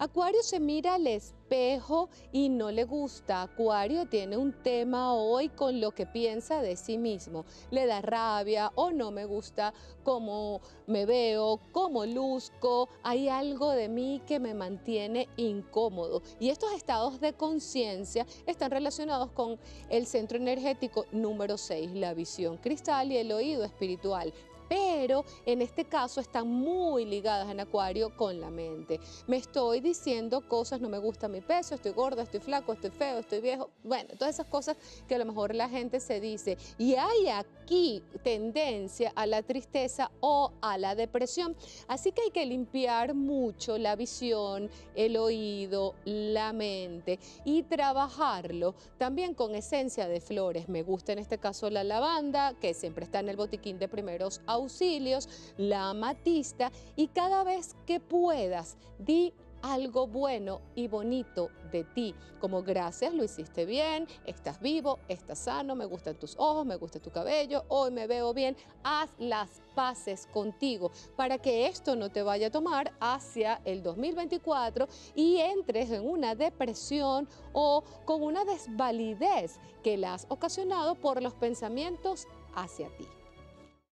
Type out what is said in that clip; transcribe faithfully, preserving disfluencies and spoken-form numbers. Acuario se mira al espejo y no le gusta. Acuario tiene un tema hoy con lo que piensa de sí mismo. Le da rabia o no me gusta cómo me veo, cómo luzco. Hay algo de mí que me mantiene incómodo. Y estos estados de conciencia están relacionados con el centro energético número seis, la visión cristal y el oído espiritual. Pero en este caso están muy ligadas en Acuario con la mente. Me estoy diciendo cosas, no me gusta mi peso, estoy gorda, estoy flaco, estoy feo, estoy viejo. Bueno, todas esas cosas que a lo mejor la gente se dice. Y hay aquí tendencia a la tristeza o a la depresión. Así que hay que limpiar mucho la visión, el oído, la mente y trabajarlo también con esencia de flores. Me gusta en este caso la lavanda, que siempre está en el botiquín de primeros auxilios. auxilios, la amatista, y cada vez que puedas, di algo bueno y bonito de ti, como gracias, lo hiciste bien, estás vivo, estás sano, me gustan tus ojos, me gusta tu cabello, hoy me veo bien. Haz las paces contigo para que esto no te vaya a tomar hacia el dos mil veinticuatro y entres en una depresión o con una desvalidez que la has ocasionado por los pensamientos hacia ti.